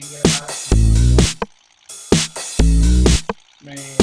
Get out. Man.